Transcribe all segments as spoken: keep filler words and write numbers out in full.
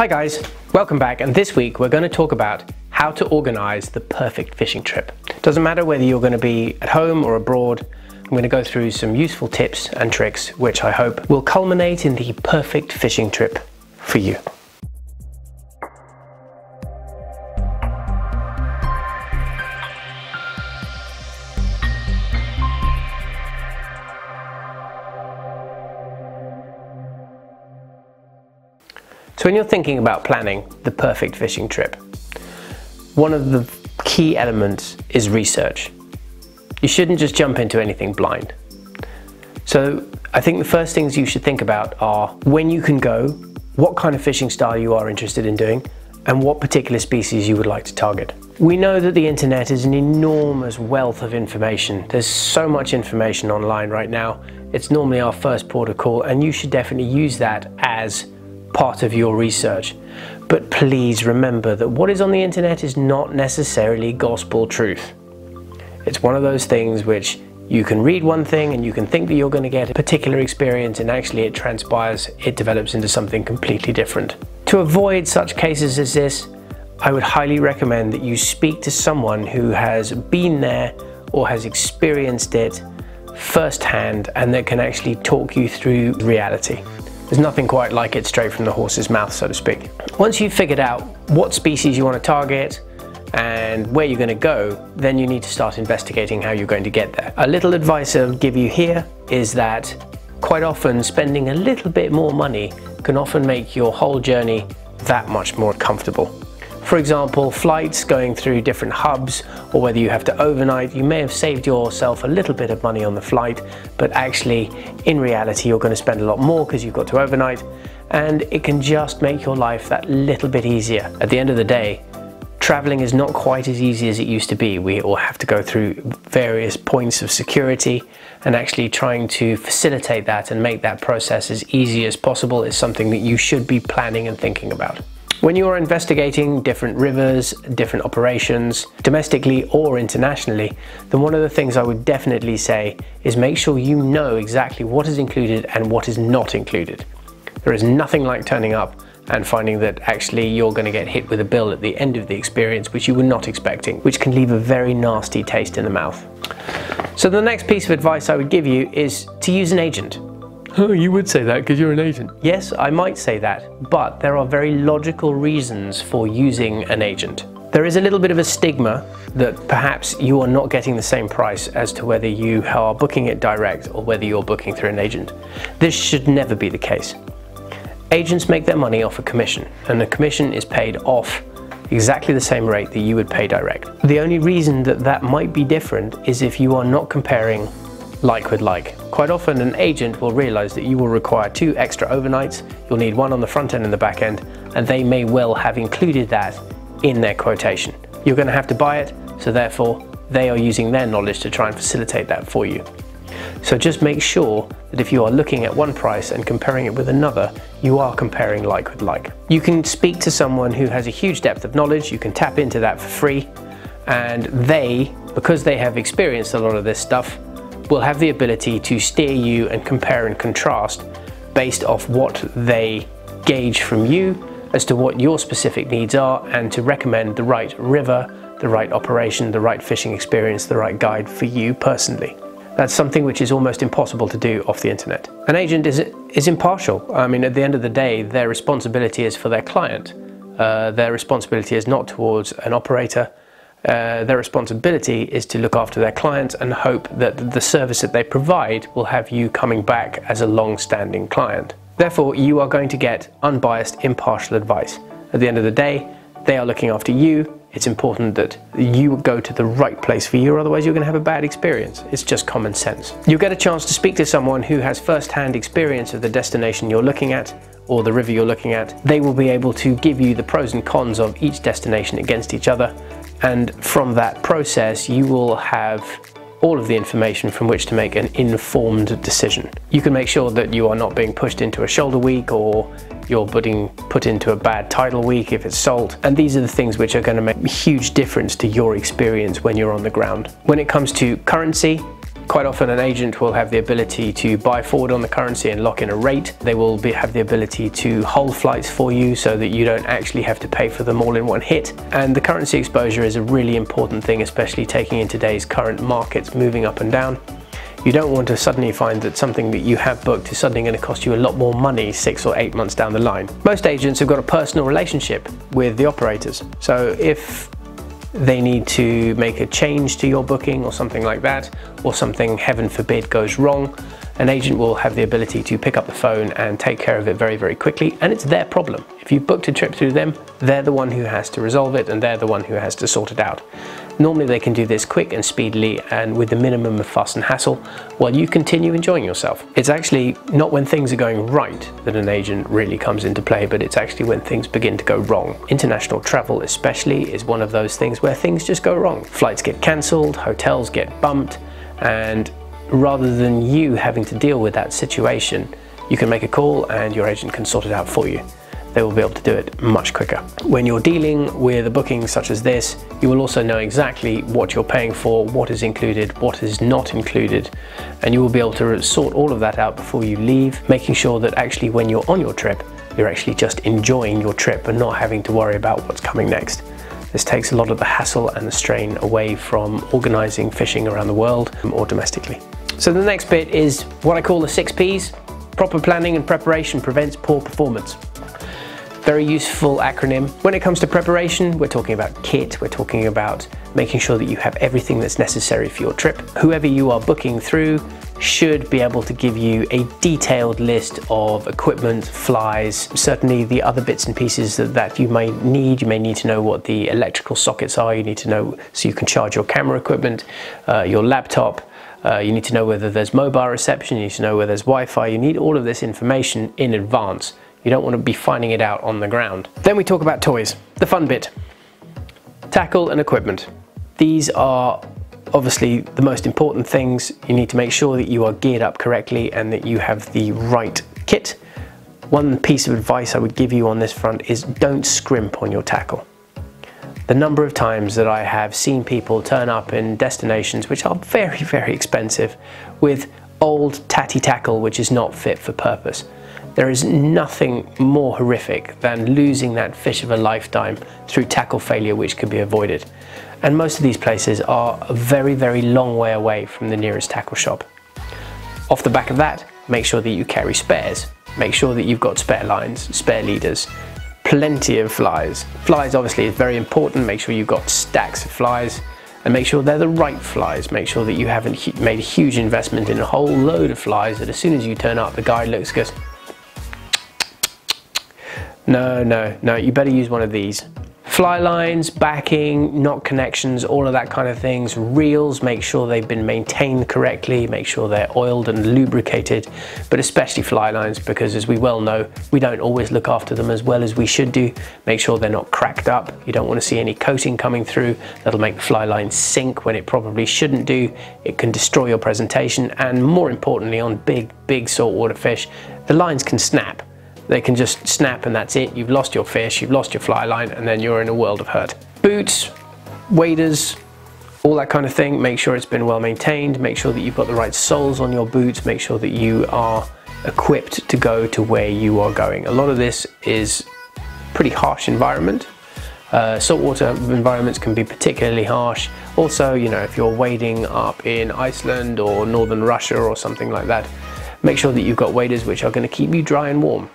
Hi guys, welcome back, and this week we're going to talk about how to organize the perfect fishing trip. Doesn't matter whether you're going to be at home or abroad, I'm going to go through some useful tips and tricks which I hope will culminate in the perfect fishing trip for you. So when you're thinking about planning the perfect fishing trip, one of the key elements is research. You shouldn't just jump into anything blind. So I think the first things you should think about are when you can go, what kind of fishing style you are interested in doing, and what particular species you would like to target. We know that the internet is an enormous wealth of information. There's so much information online right now. It's normally our first port of call, and you should definitely use that as part of your research. But please remember that what is on the internet is not necessarily gospel truth. It's one of those things which you can read one thing and you can think that you're going to get a particular experience, and actually it transpires, it develops into something completely different. To avoid such cases as this, I would highly recommend that you speak to someone who has been there or has experienced it firsthand and that can actually talk you through reality. There's nothing quite like it straight from the horse's mouth, so to speak. Once you've figured out what species you want to target and where you're going to go, then you need to start investigating how you're going to get there. A little advice I'll give you here is that quite often spending a little bit more money can often make your whole journey that much more comfortable. For example, flights going through different hubs, or whether you have to overnight, you may have saved yourself a little bit of money on the flight, but actually in reality you're going to spend a lot more because you've got to overnight, and it can just make your life that little bit easier. At the end of the day, traveling is not quite as easy as it used to be. We all have to go through various points of security, and actually trying to facilitate that and make that process as easy as possible is something that you should be planning and thinking about. When you are investigating different rivers, different operations, domestically or internationally, then one of the things I would definitely say is make sure you know exactly what is included and what is not included. There is nothing like turning up and finding that actually you're going to get hit with a bill at the end of the experience which you were not expecting, which can leave a very nasty taste in the mouth. So the next piece of advice I would give you is to use an agent. Oh, you would say that because you're an agent. Yes, I might say that, but there are very logical reasons for using an agent. There is a little bit of a stigma that perhaps you are not getting the same price as to whether you are booking it direct or whether you're booking through an agent. This should never be the case. Agents make their money off a commission, and the commission is paid off exactly the same rate that you would pay direct. The only reason that that might be different is if you are not comparing like with like. Quite often an agent will realize that you will require two extra overnights, you'll need one on the front end and the back end, and they may well have included that in their quotation. You're going to have to buy it, so therefore they are using their knowledge to try and facilitate that for you. So just make sure that if you are looking at one price and comparing it with another, you are comparing like with like. You can speak to someone who has a huge depth of knowledge, you can tap into that for free, and they, because they have experienced a lot of this stuff, will have the ability to steer you and compare and contrast based off what they gauge from you as to what your specific needs are, and to recommend the right river, the right operation, the right fishing experience, the right guide for you personally. That's something which is almost impossible to do off the internet. An agent is, is impartial. I mean, at the end of the day, their responsibility is for their client. Uh, their responsibility is not towards an operator. Uh, their responsibility is to look after their clients and hope that the service that they provide will have you coming back as a long-standing client. Therefore, you are going to get unbiased, impartial advice. At the end of the day, they are looking after you. It's important that you go to the right place for you, or otherwise you're going to have a bad experience. It's just common sense. You'll get a chance to speak to someone who has first-hand experience of the destination you're looking at, or the river you're looking at. They will be able to give you the pros and cons of each destination against each other, and from that process you will have all of the information from which to make an informed decision. You can make sure that you are not being pushed into a shoulder week, or you're being put into a bad tidal week if it's salt, and these are the things which are going to make a huge difference to your experience when you're on the ground. When it comes to currency, Quite often an agent will have the ability to buy forward on the currency and lock in a rate. They will be, have the ability to hold flights for you so that you don't actually have to pay for them all in one hit. And the currency exposure is a really important thing, especially taking in today's current markets moving up and down. You don't want to suddenly find that something that you have booked is suddenly going to cost you a lot more money six or eight months down the line. Most agents have got a personal relationship with the operators, so if they need to make a change to your booking or something like that, or something heaven forbid goes wrong, an agent will have the ability to pick up the phone and take care of it very, very quickly, and it's their problem. If you've booked a trip through them, they're the one who has to resolve it and they're the one who has to sort it out. Normally they can do this quick and speedily and with the minimum of fuss and hassle while you continue enjoying yourself. It's actually not when things are going right that an agent really comes into play, but it's actually when things begin to go wrong. International travel especially is one of those things where things just go wrong. Flights get cancelled, hotels get bumped, and rather than you having to deal with that situation, you can make a call and your agent can sort it out for you. They will be able to do it much quicker. When you're dealing with a booking such as this, you will also know exactly what you're paying for, what is included, what is not included, and you will be able to sort all of that out before you leave, making sure that actually when you're on your trip, you're actually just enjoying your trip and not having to worry about what's coming next. This takes a lot of the hassle and the strain away from organizing fishing around the world or domestically. So the next bit is what I call the six P's. Proper planning and preparation prevents poor performance. Very useful acronym. When it comes to preparation, we're talking about kit, we're talking about making sure that you have everything that's necessary for your trip. Whoever you are booking through should be able to give you a detailed list of equipment, flies, certainly the other bits and pieces that, that you may need. You may need to know what the electrical sockets are, you need to know so you can charge your camera equipment, uh, your laptop. Uh, you need to know whether there's mobile reception, you need to know whether there's Wi-Fi, you need all of this information in advance. You don't want to be finding it out on the ground. Then we talk about toys, the fun bit. Tackle and equipment. These are obviously the most important things. You need to make sure that you are geared up correctly and that you have the right kit. One piece of advice I would give you on this front is don't scrimp on your tackle. The number of times that I have seen people turn up in destinations which are very, very expensive with old tatty tackle which is not fit for purpose. There is nothing more horrific than losing that fish of a lifetime through tackle failure which could be avoided. And most of these places are a very, very long way away from the nearest tackle shop. Off the back of that, make sure that you carry spares. Make sure that you've got spare lines, spare leaders. Plenty of flies. Flies obviously is very important. Make sure you've got stacks of flies and make sure they're the right flies. Make sure that you haven't made a huge investment in a whole load of flies that as soon as you turn up the guy looks and goes, no, no, no, you better use one of these. Fly lines, backing, knot connections, all of that kind of things. Reels, make sure they've been maintained correctly, make sure they're oiled and lubricated, but especially fly lines, because as we well know, we don't always look after them as well as we should do. Make sure they're not cracked up. You don't want to see any coating coming through. That'll make the fly line sink when it probably shouldn't do. It can destroy your presentation, and more importantly, on big, big saltwater fish, the lines can snap. They can just snap and that's it. You've lost your fish, you've lost your fly line, and then you're in a world of hurt. Boots, waders, all that kind of thing. Make sure it's been well maintained. Make sure that you've got the right soles on your boots. Make sure that you are equipped to go to where you are going. A lot of this is pretty harsh environment. Uh, saltwater environments can be particularly harsh. Also, you know, if you're wading up in Iceland or northern Russia or something like that, make sure that you've got waders which are going to keep you dry and warm.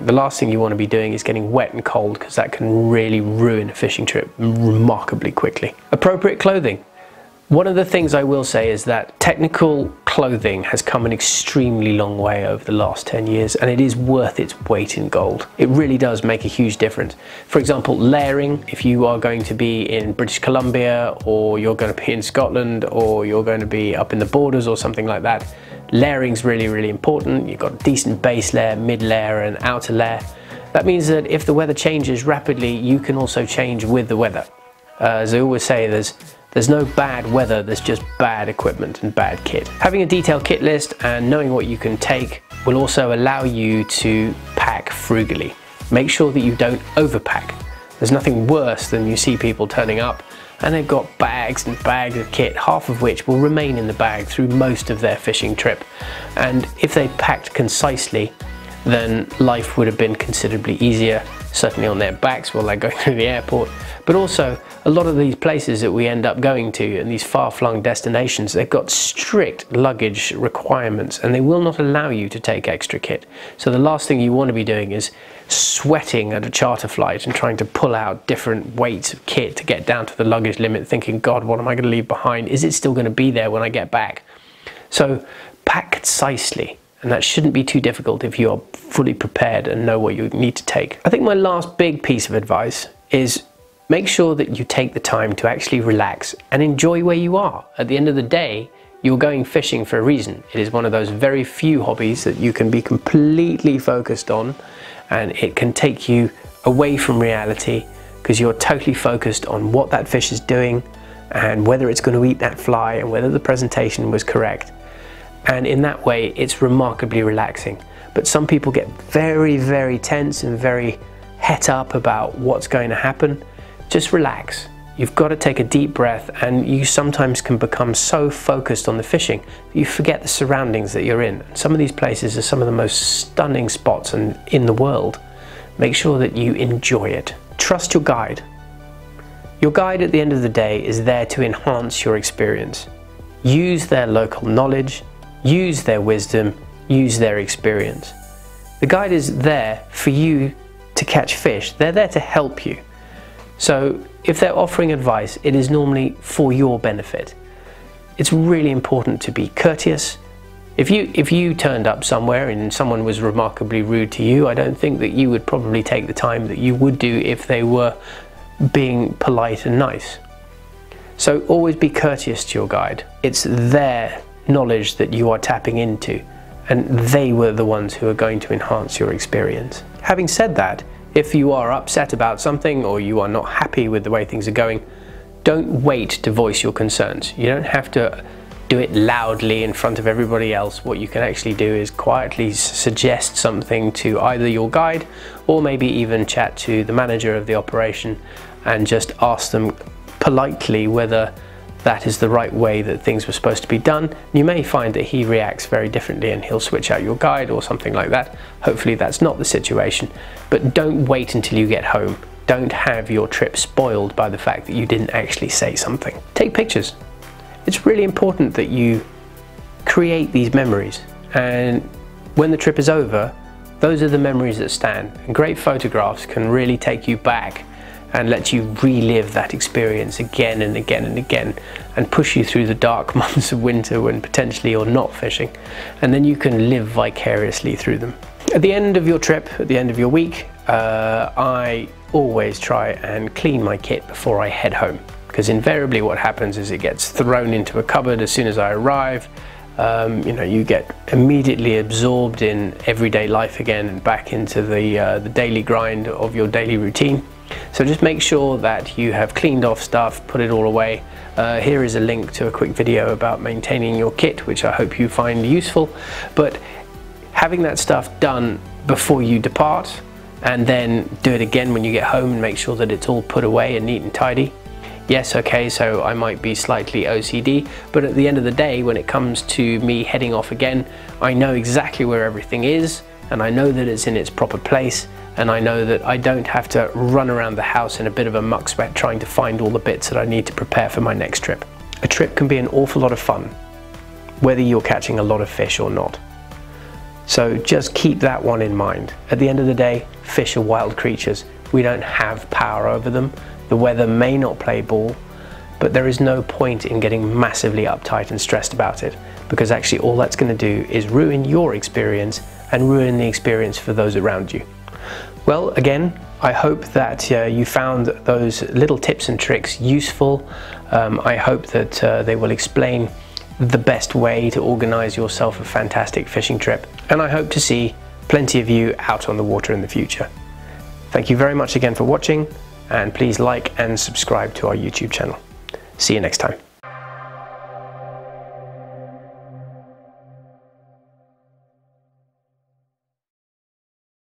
The last thing you want to be doing is getting wet and cold, because that can really ruin a fishing trip remarkably quickly. Appropriate clothing. One of the things I will say is that technical clothing has come an extremely long way over the last ten years, and it is worth its weight in gold. It really does make a huge difference. For example, layering. If you are going to be in British Columbia, or you're going to be in Scotland, or you're going to be up in the borders or something like that, layering's really, really important. You've got a decent base layer, mid layer, and outer layer. That means that if the weather changes rapidly, you can also change with the weather. Uh, as I always say, there's There's no bad weather, there's just bad equipment and bad kit. Having a detailed kit list and knowing what you can take will also allow you to pack frugally. Make sure that you don't overpack. There's nothing worse than you see people turning up and they've got bags and bags of kit, half of which will remain in the bag through most of their fishing trip. And if they packed concisely, then life would have been considerably easier, certainly on their backs while they're going through the airport. But also, a lot of these places that we end up going to and these far-flung destinations, they've got strict luggage requirements and they will not allow you to take extra kit. So the last thing you want to be doing is sweating at a charter flight and trying to pull out different weights of kit to get down to the luggage limit, thinking, God, what am I going to leave behind? Is it still going to be there when I get back? So pack concisely. And that shouldn't be too difficult if you're fully prepared and know what you need to take. I think my last big piece of advice is make sure that you take the time to actually relax and enjoy where you are. At the end of the day, you're going fishing for a reason. It is one of those very few hobbies that you can be completely focused on, and it can take you away from reality because you're totally focused on what that fish is doing and whether it's going to eat that fly and whether the presentation was correct. And in that way, it's remarkably relaxing. But some people get very, very tense and very het up about what's going to happen. Just relax. You've got to take a deep breath, and you sometimes can become so focused on the fishing that you forget the surroundings that you're in. Some of these places are some of the most stunning spots in, in the world. Make sure that you enjoy it. Trust your guide. Your guide at the end of the day is there to enhance your experience. Use their local knowledge, use their wisdom, use their experience. The guide is there for you to catch fish. They're there to help you. So if they're offering advice, it is normally for your benefit. It's really important to be courteous. If you, if you turned up somewhere and someone was remarkably rude to you, I don't think that you would probably take the time that you would do if they were being polite and nice. So always be courteous to your guide. It's their knowledge that you are tapping into, and they were the ones who are going to enhance your experience. Having said that, if you are upset about something or you are not happy with the way things are going, don't wait to voice your concerns. You don't have to do it loudly in front of everybody else. What you can actually do is quietly suggest something to either your guide or maybe even chat to the manager of the operation and just ask them politely whether that is the right way that things were supposed to be done. You may find that he reacts very differently and he'll switch out your guide or something like that. Hopefully that's not the situation, but don't wait until you get home. Don't have your trip spoiled by the fact that you didn't actually say something. Take pictures. It's really important that you create these memories, and when the trip is over, those are the memories that stand. And great photographs can really take you back and let you relive that experience again and again and again, and push you through the dark months of winter when potentially you're not fishing, and then you can live vicariously through them. At the end of your trip, at the end of your week, uh, I always try and clean my kit before I head home, because invariably what happens is it gets thrown into a cupboard as soon as I arrive. Um, you know, you get immediately absorbed in everyday life again and back into the, uh, the daily grind of your daily routine. So just make sure that you have cleaned off stuff, put it all away. Uh, here is a link to a quick video about maintaining your kit, which I hope you find useful. But having that stuff done before you depart, and then do it again when you get home and make sure that it's all put away and neat and tidy. Yes, okay, so I might be slightly O C D, but at the end of the day, when it comes to me heading off again, I know exactly where everything is, and I know that it's in its proper place, and I know that I don't have to run around the house in a bit of a muck sweat trying to find all the bits that I need to prepare for my next trip. A trip can be an awful lot of fun, whether you're catching a lot of fish or not. So just keep that one in mind. At the end of the day, fish are wild creatures. We don't have power over them. The weather may not play ball, but there is no point in getting massively uptight and stressed about it, because actually all that's going to do is ruin your experience and ruin the experience for those around you. Well, again, I hope that uh, you found those little tips and tricks useful. Um, I hope that uh, they will explain the best way to organize yourself a fantastic fishing trip. And I hope to see plenty of you out on the water in the future. Thank you very much again for watching, and please like and subscribe to our YouTube channel. See you next time.